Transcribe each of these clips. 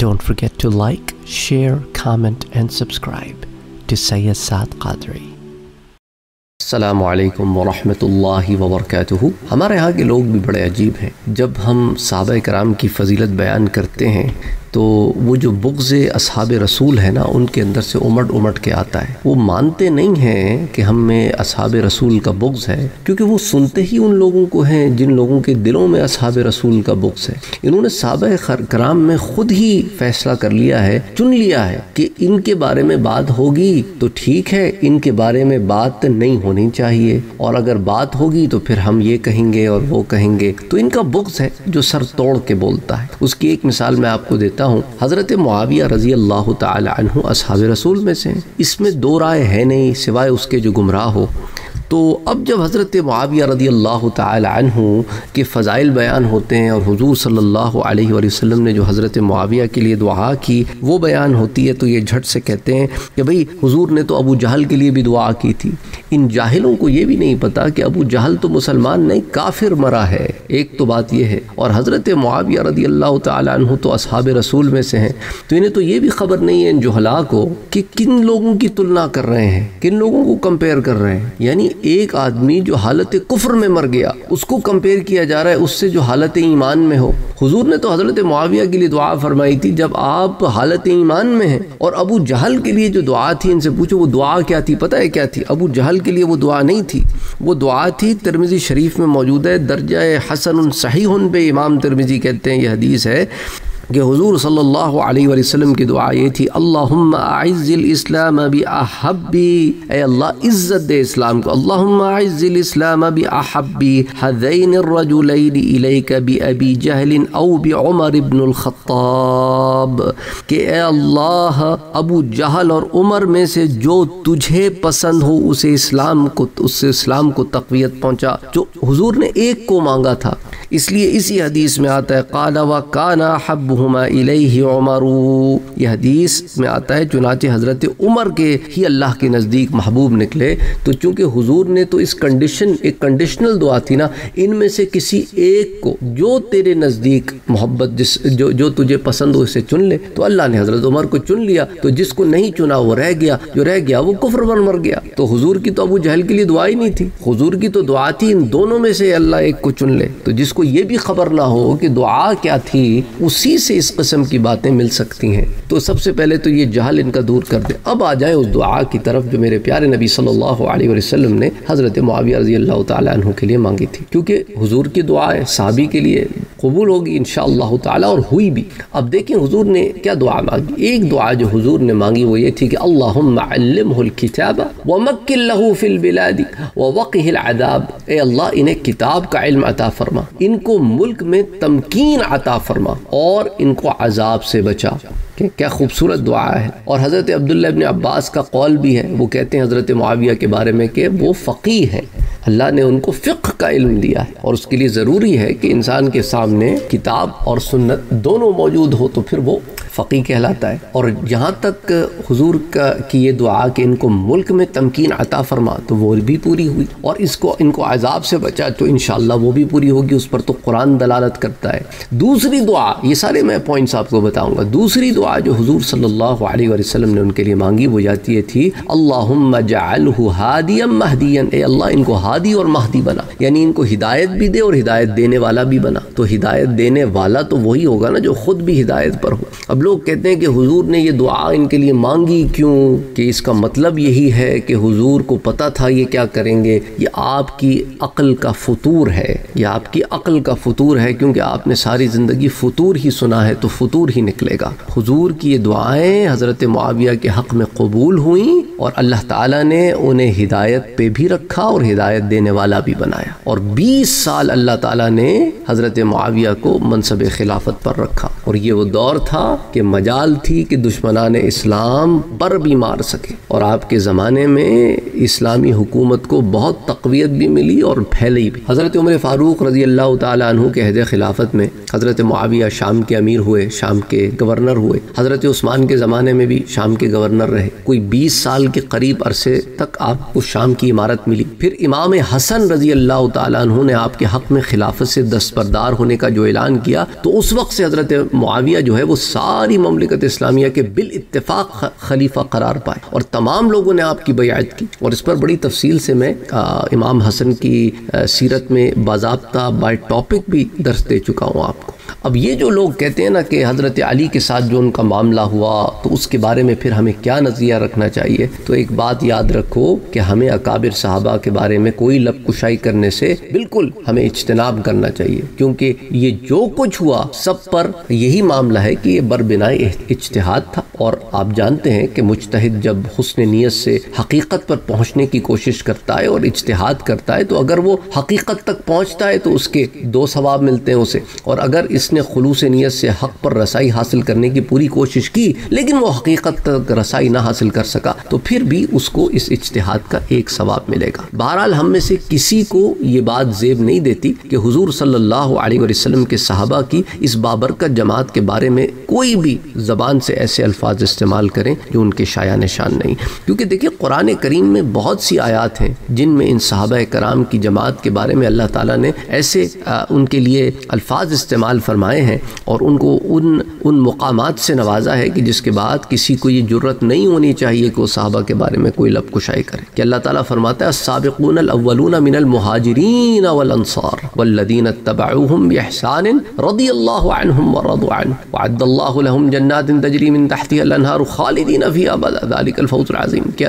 Don't forget to like, share, comment and subscribe to Syed Saad Qadri. अस्सलामु अलैकुम वरहमतुल्लाहि वबरकातुहू। हमारे यहाँ के लोग भी बड़े अजीब हैं। जब हम सहाबा कराम की फजीलत बयान करते हैं तो वो जो बुग़्ज़ असहाब रसूल है ना, उनके अंदर से उमट उमट के आता है। वो मानते नहीं हैं कि हम में असहाब रसूल का बुग़्ज़ है, क्योंकि वो सुनते ही उन लोगों को हैं जिन लोगों के दिलों में असहाब रसूल का बुग़्ज़ है। इन्होंने सहाबा कराम में ख़ुद ही फ़ैसला कर लिया है, चुन लिया है कि इनके बारे में बात होगी तो ठीक है, इनके बारे में बात नहीं होनी चाहिए, और अगर बात होगी तो फिर हम ये कहेंगे और वो कहेंगे। तो इनका बुग़्ज़ है जो सर तोड़ के बोलता है। उसकी एक मिसाल मैं आपको देता हूँ। हज़रत मुआविया रज़ी अल्लाह ताला अन्हु अस्हाबे रसूल में से, इसमें दो राय है नहीं सिवाय उसके जो गुमराह हो। तो अब जब हज़रत मुआविया रज़ी अल्लाह ताला अन्हु के फ़ज़ाइल बयान होते हैं और हुज़ूर सल्लल्लाहु अलैहि वसल्लम ने जो हज़रत मुआविया के लिए दुआ की वो बयान होती है, तो ये झट से कहते हैं कि भाई हुज़ूर ने तो अबू जहल के लिए भी दुआ की थी। इन जाहिलों को ये भी नहीं पता कि अबू जहल तो मुसलमान नहीं काफिर मरा है। एक तो बात यह है, और हज़रत मुआविया रज़ी अल्लाह ताला अन्हु तो असहाब रसूल में से हैं, तो इन्हें तो ये भी खबर नहीं है इन जुहला को कि किन लोगों की तुलना कर रहे हैं, किन लोगों को कंपेयर कर रहे हैं। यानी एक आदमी जो हालत कुफ्र में मर गया उसको कंपेयर किया जा रहा है उससे जो हालत ईमान में हो। हुजूर ने तो हज़रत मुआविया के लिए दुआ फरमाई थी जब आप हालत ईमान में हैं, और अबू जहल के लिए जो दुआ थी, इनसे पूछो वो दुआ क्या थी, पता है क्या थी? अबू जहल के लिए वो दुआ नहीं थी, वो दुआ थी, तिरमिज़ी शरीफ में मौजूद है, दर्जा हसन सहीहुन पे इमाम तिरमिज़ी कहते हैं, यह हदीस है कि हुजूर सल्लल्लाहु अलैहि वसल्लम की दुआ ये थी, अल्लाहुम्मा अइज़्ज़िल इस्लाम बि अहब्बी, ए अल्लाह इज़्ज़त दे इस्लाम को, अल्लाहुम्मा अइज़्ज़िल इस्लाम बि अहब्बी हज़ैन अर्रजुलैन इलैका बि अबी जहल औ बि उमर इब्न अल खत्ताब, कि ए अल्लाह अबू जहल और उमर में से जो तुझे पसंद हो उसे इस्लाम को, उससे इस्लाम को तक़वियत पहुँचा। जो हुजूर ने एक को मांगा था, इसलिए इसी हदीस में आता है क़ाला व काना हब्बुहुमा इलैहि उमर, यह हदीस में आता है, चुनांचे हज़रत उमर के ही अल्लाह के नज़दीक महबूब निकले। तो चूँकि हुजूर ने तो इस एक कंडीशनल दुआ थी ना, इनमें से किसी एक को जो तेरे नज़दीक मोहब्बत जो तुझे पसंद हो उसे चुन ले। तो अल्लाह ने हज़रत उमर को चुन लिया, तो जिसको नहीं चुना वो रह गया, जो रह गया वो कुफ्र पर मर गया। तो हुजूर की तो अबू जहल के लिए दुआ ही नहीं थी, हुजूर की तो दुआ थी इन दोनों में से अल्लाह एक को चुन ले। तो जिसको ये भी खबर ना हो कि दुआ क्या थी, उसी से इस किस्म की बातें मिल सकती हैं। तो सबसे पहले तो ये जहल इनका दूर कर दे। अब आ जाए उस दुआ की तरफ जो मेरे प्यारे नबी सल्लल्लाहु अलैहि वसल्लम ने हज़रत मुआविया रज़ी अल्लाह ताला अन्हु के लिए मांगी थी, क्योंकि हुजूर की दुआ है, सहाबी के लिए कबूल होगी इंशाअल्लाह ताला, और हुई भी। अब देखें हुजूर ने क्या दुआ मांगी। एक दुआ जो हुजूर ने मांगी वो ये थी कि अल्लाहुम्मा अल्लिमहुल किताबा व मक्किन लहू फिल बिलाद व वक़िहिल अज़ाब, ए अल्लाह इन्हें किताब का इल्म अता फरमा, इनको मुल्क में तमकीन अता फरमा और इनको अज़ाब से बचा। क्या खूबसूरत दुआ है। और हज़रत अब्दुल्लाह इब्न अब्बास का कौल भी है, वो कहते हैं हज़रत मुआविया के बारे में कि वो फ़क़ीह है, अल्लाह ने उनको फ़िक़्ह का इल्म दिया है, और उसके लिए ज़रूरी है कि इंसान के सामने किताब और सुन्नत दोनों मौजूद हो तो फिर वो फ़क़ीह कहलाता है। और जहाँ तक हुजूर का कि ये दुआ कि इनको मुल्क में तमकीन अता फरमा, तो वो भी पूरी हुई, और इसको इनको अज़ाब से बचा, तो इंशाअल्लाह वो भी पूरी होगी। उस पर तो कुरान दलालत करता है। दूसरी दुआ, ये सारे मैं पॉइंट्स आपको बताऊँगा। दूसरी दुआ जो हुजूर सल्लल्लाहु अलैहि वसल्लम ने उनके लिए मांगी वो जाती थी अल्लाहुम्मा जअलहु हादियम महदियन, ए अल्लाह इनको हादी और महदी बना, यानी इनको हिदायत भी दे और हिदायत देने वाला भी बना। तो हिदायत देने वाला तो वही होगा ना जो खुद भी हिदायत पर हो। अब लोग कहते हैं कि हुजूर ने ये दुआ इनके लिए मांगी क्यों, कि इसका मतलब यही है कि हुजूर को पता था ये क्या करेंगे। ये आपकी अक्ल का फतूर है, यह आपकी अक्ल का फतूर है, क्योंकि आपने सारी ज़िंदगी फतूर ही सुना है तो फतूर ही निकलेगा। हुजूर की ये दुआएं हज़रत मुआविया के हक़ में कबूल हुई, और अल्लाह ताला ने उन्हें हिदायत पे भी रखा और हिदायत देने वाला भी बनाया, और 20 साल अल्लाह ताला ने हज़रत मुआविया को मनसब खिलाफत पर रखा। और ये वो दौर था कि मजाल थी कि दुश्मनाने इस्लाम पर भी मार सके, और आपके ज़माने में इस्लामी हुकूमत को बहुत तक़वियत भी मिली और फैली भी। हज़रत उमर फ़ारूक रज़ी अल्लाह ताला अन्हु के अहद खिलाफत में हज़रत मुआविया शाम के अमीर हुए, शाम के गवर्नर हुए। हज़रत उस्मान के ज़माने में भी शाम के गवर्नर रहे, कोई 20 साल के करीब अरसे तक आपको शाम की इमारत मिली। फिर इमाम हसन रज़ी अल्लाह ताला अन्हु ने आपके हक़ में खिलाफत से दस्तबरदार होने का जो ऐलान किया, तो उस वक्त से हज़रत मुआविया जो है वो साल सारी ममलिकत इस्लामिया के बिल इत्तेफाक खलीफा करार पाए और तमाम लोगों ने आपकी बयात की। और इस पर बड़ी तफसील से मैं इमाम हसन की सीरत में बाज़ाब्ता बाय टॉपिक भी दर्स दे चुका हूँ आपको। अब ये जो लोग कहते हैं ना कि हज़रत अली के साथ जो उनका मामला हुआ तो उसके बारे में फिर हमें क्या नज़रिया रखना चाहिए, तो एक बात याद रखो कि हमें अकाबिर सहाबा के बारे में कोई लबकुशाई करने से बिल्कुल हमें इज्तनाब करना चाहिए, क्योंकि ये जो कुछ हुआ सब पर यही मामला है कि ये बरबिनाए इज्तिहाद था। और आप जानते हैं कि मुज्तहिद जब हुस्न नियत से हकीकत पर पहुँचने की कोशिश करता है और इज्तिहाद करता है तो अगर वो हकीकत तक पहुँचता है तो उसके दो सवाब मिलते हैं उसे, और अगर इसने खुलूस नियत से हक पर रसाई हासिल करने की पूरी कोशिश की लेकिन वो हकीकत तक रसाई ना हासिल कर सका तो फिर भी उसको इस इज्तिहाद का एक सवाब मिलेगा। बहरहाल हम में से किसी को ये बात जेब नहीं देती कि हुजूर सल्लल्लाहु अलैहि वसल्लम के सहाबा की इस बाबरकत जमात के बारे में कोई भी जबान से ऐसे अल्फाज इस्तेमाल करें जो उनके शाया निशान नहीं, क्योंकि देखिए कुरान करीम में बहुत सी आयात हैं जिनमें इन सहाबा कराम की जमात के बारे में अल्लाह ताला ने ऐसे उनके लिए अल्फाज इस्तेमाल फरमाए हैं और उनको उन मुकामात से नवाजा है कि जिसके बाद किसी को ये जुर्रत नहीं होनी चाहिए कि वो सहाबा के बारे में कोई लबकुशाई करे। कि अल्लाह ताला फरमाता है अस्साबिक़ून अल्अव्वलून मिनल मुहाजिरीन वल अंसार वल्लज़ीन इत्तबअूहुम बिइहसान रज़ियल्लाहु अन्हुम व रज़ू अन्हु वअद्दल्लाहु लहुम जन्नातिन तजरी मिन तहतिहल अन्हारु खालिदीन फ़ीहा अबदा ज़ालिकल फ़ौज़ुल अज़ीम। कि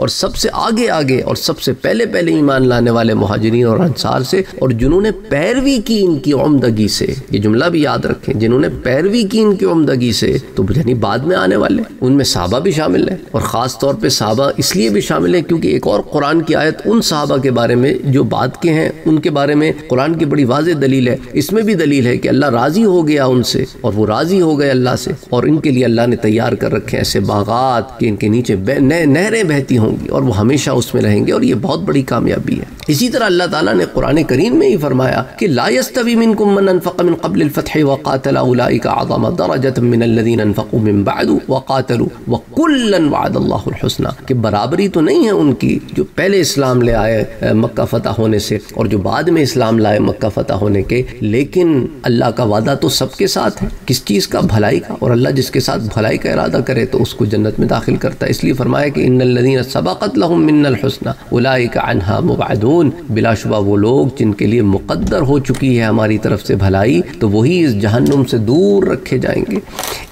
और सबसे आगे आगे और सबसे पहले पहले ईमान लाने वाले मुहाजिरीन और अंसार से और जिन्होंने पैरवी की इनकी उम्दगी से, ये जुमला भी याद रखें, जिन्होंने पैरवी की इनकी उम्दगी से, तो यानी बाद में आने वाले उनमें सहाबा भी शामिल है। और ख़ास तौर पे सहाबा इसलिए भी शामिल है क्योंकि एक और कुरान की आयत उन सहाबा के बारे में जो बाद के हैं उनके बारे में कुरान की बड़ी वाज़ेह दलील है। इसमें भी दलील है कि अल्लाह राज़ी हो गया उनसे और वो राज़ी हो गए अल्लाह से और इनके लिए अल्लाह ने तैयार कर रखे ऐसे बागात कि इनके नीचे नहरें बहती होंगी और वो हमेशा उसमें रहेंगे और ये बहुत बड़ी कामयाबी है। इसी तरह अल्लाह ताला ने कुरान करीम में ही फरमाया कि ला यस्तवी मिनकुम मन अनफक़ मिन क़ब्ल अल-फ़त्ह व क़ातला उलाइका अअज़म दरजतन मिन अल्लज़ीना अनफ़क़ू मिन बअद व क़ातलू व कुल्लन वअदल्लाहुल हुस्ना। कि बराबरी तो नहीं है उनकी जो पहले इस्लाम ले आए मक्का फ़तह होने से और जो बाद में इस्लाम लाए मक्का फ़तह होने के, लेकिन अल्लाह का वादा तो सबके साथ है किस चीज़ का, भलाई का, और अल्लाह जिसके साथ भलाई का इरादा करे तो उसको जन्नत में दाखिल करता है। इसलिए फरमाया कि इन्नल्लज़ीना सबक़त लहुम मिनल हुस्ना उलाइका अन्हा मुबअदून, बिलाशुबा वो लोग जिनके लिए मुकद्दर हो चुकी है हमारी तरफ से भलाई तो वही इस जहन्नुम से दूर रखे जाएंगे।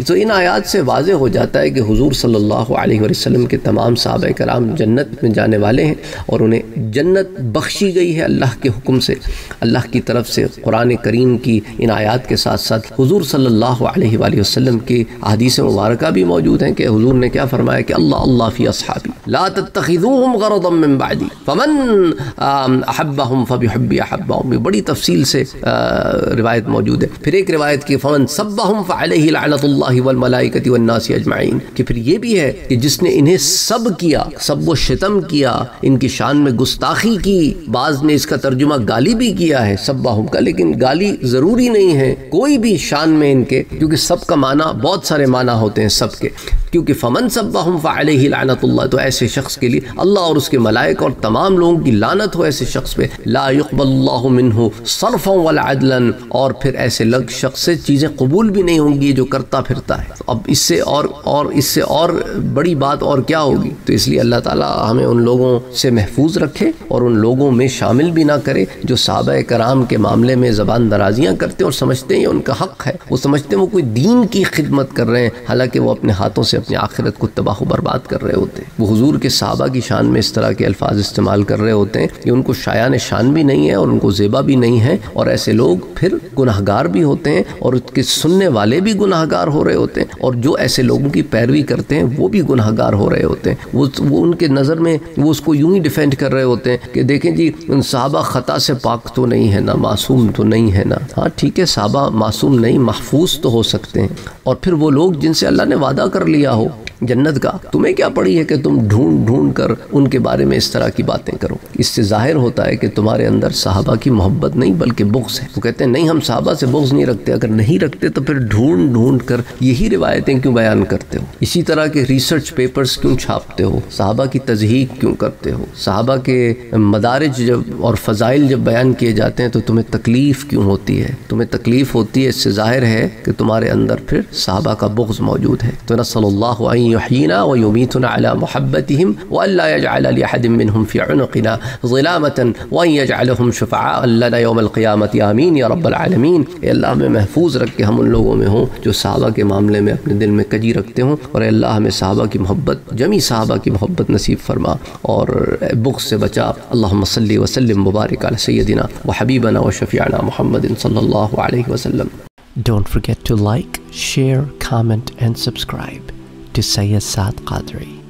तो इन आयात से वाज़े हो जाता है कि हुजूर सल्लल्लाहु अलैहि वसल्लम के तमाम सहाबा कराम जन्नत में जाने वाले हैं और उन्हें जन्नत बख्शी गई है अल्लाह के हुक्म से, अल्लाह की तरफ से कुरान करीम की इन आयात के साथ साथ हुजूर सल्लल्लाहु अलैहि वसल्लम की हदीस मुबारक भी मौजूद हैं कि हुजूर ने क्या फरमाया कि अल्लाह अल्लाह फ़ी अस्हाबी ला तत्तखिज़ूहुम गरदम मिन बअदी फमन अहब्बहुम फबिहुब्बी अहब्बहुम, ये बड़ी तफसील से रिवायत मौजूद है। फिर एक रिवायत की फमन सब्बहुम फ़अलैहि लअनतुल्लाहि वल मलाइकति वन नासि अजमाइन, कि फिर ये भी है कि जिसने इन्हें सब किया, सब वो शितम किया, इनकी शान में गुस्ताखी की, बाज़ ने इसका तर्जुमा गाली भी किया है सब्बहुम का, लेकिन गाली ज़रूरी नहीं है कोई भी शान में इनके, क्योंकि सब का माना बहुत सारे माना होते हैं सब के, क्योंकि फमन सब्बहुम फ़अलैहि लअनतुल्लाह, तो ऐसे शख्स के लिए अल्लाह और उसके मलाइक और तमाम लोगों की लानत हो ऐसे शख्स पे, ला युक़बल्लाहु मिन्हु सर्फ़न वला अदलन, और फिर ऐसे लग शख्स से चीज़ें कबूल भी नहीं होंगी जो करता फिरता है। तो अब इससे और इससे और बड़ी बात और क्या होगी। तो इसलिए अल्लाह ताला हमें उन लोगों से महफूज रखे और उन लोगों में शामिल भी ना करे जो सहाबा कराम के मामले में ज़बान दराजियाँ करते हैं और समझते हैं उनका हक़ है, वो समझते हैं वो कोई दीन की खिदमत कर रहे हैं, हालाँकि वो अपने हाथों से अपनी आखिरत को तबाह बर्बाद कर रहे होते हैं। वो हुजूर के सहाबा की शान में इस तरह के अल्फाज इस्तेमाल कर रहे होते हैं कि उनको शायान शान भी नहीं है और उनको ज़ेबा भी नहीं है, और ऐसे लोग फिर गुनाहगार भी होते हैं और उसके सुनने वाले भी गुनाहगार हो रहे होते हैं और जो ऐसे लोगों की पैरवी करते हैं वो भी गुनाहगार हो रहे होते हैं। वो उनके नज़र में वो उसको यूं ही डिफेंड कर रहे होते हैं कि देखें जी उन सहाबा ख़ता से पाक तो नहीं है ना, मासूम तो नहीं है ना। हाँ ठीक है, सहाबा मासूम नहीं, महफूज तो हो सकते हैं। और फिर वो लोग जिनसे अल्लाह ने वादा कर लिया हो जन्नत का, तुम्हें क्या पड़ी है कि तुम ढूंढ ढूंढ कर उनके बारे में इस तरह की बातें करो। इससे जाहिर होता है कि तुम्हारे अंदर साहबा की मोहब्बत नहीं बल्कि बुग़्ज़ है। वो कहते हैं नहीं, हम साहबा से बुग़्ज़ नहीं रखते, अगर नहीं रखते तो फिर ढूंढ ढूंढ कर यही रिवायतें क्यों बयान करते हो, इसी तरह के रिसर्च पेपर्स क्यों छापते हो, साहबा की तज़हीक क्यों करते हो, साहबा के मदारिज जब और फ़ज़ाइल जब बयान किए जाते हैं तो तुम्हें तकलीफ़ क्यों होती है, तुम्हें तकलीफ़ होती है। इससे ज़ाहिर है कि तुम्हारे अंदर फिर साहबा का बुग़्ज़ मौजूद है। तो नसल्लल्लाहु अलैहि व यहीना व युमीतुना अला मुहब्बतिहिम व अल्ला यजअल लि अहदिन मिनहुम फी उनक़िना ज़िलामतन व अन यजअलहुम शुफ़अअ लना यौमल क़ियामति आमीन या रब्बल आलमीन। ए अल्लाह हमें महफूज रख के हम उन लोगों में हों जो साहबा के मामले में अपने दिल में कजी रखते हों, और अल्लाह हमें साहबा की मोहब्बत, जमी साहबा की मोहब्बत नसीब फरमा और बुग़्ज़ से बचा। अल्लाहुम्मा सल्लि व सल्लिम मुबारक अला सय्यदिना व हबीबना व शफ़ीअना मुहम्मदिन सल्लल्लाहु अलैहि वसल्लम। Don't forget to like, share, comment and subscribe to Syed Saad Qadri.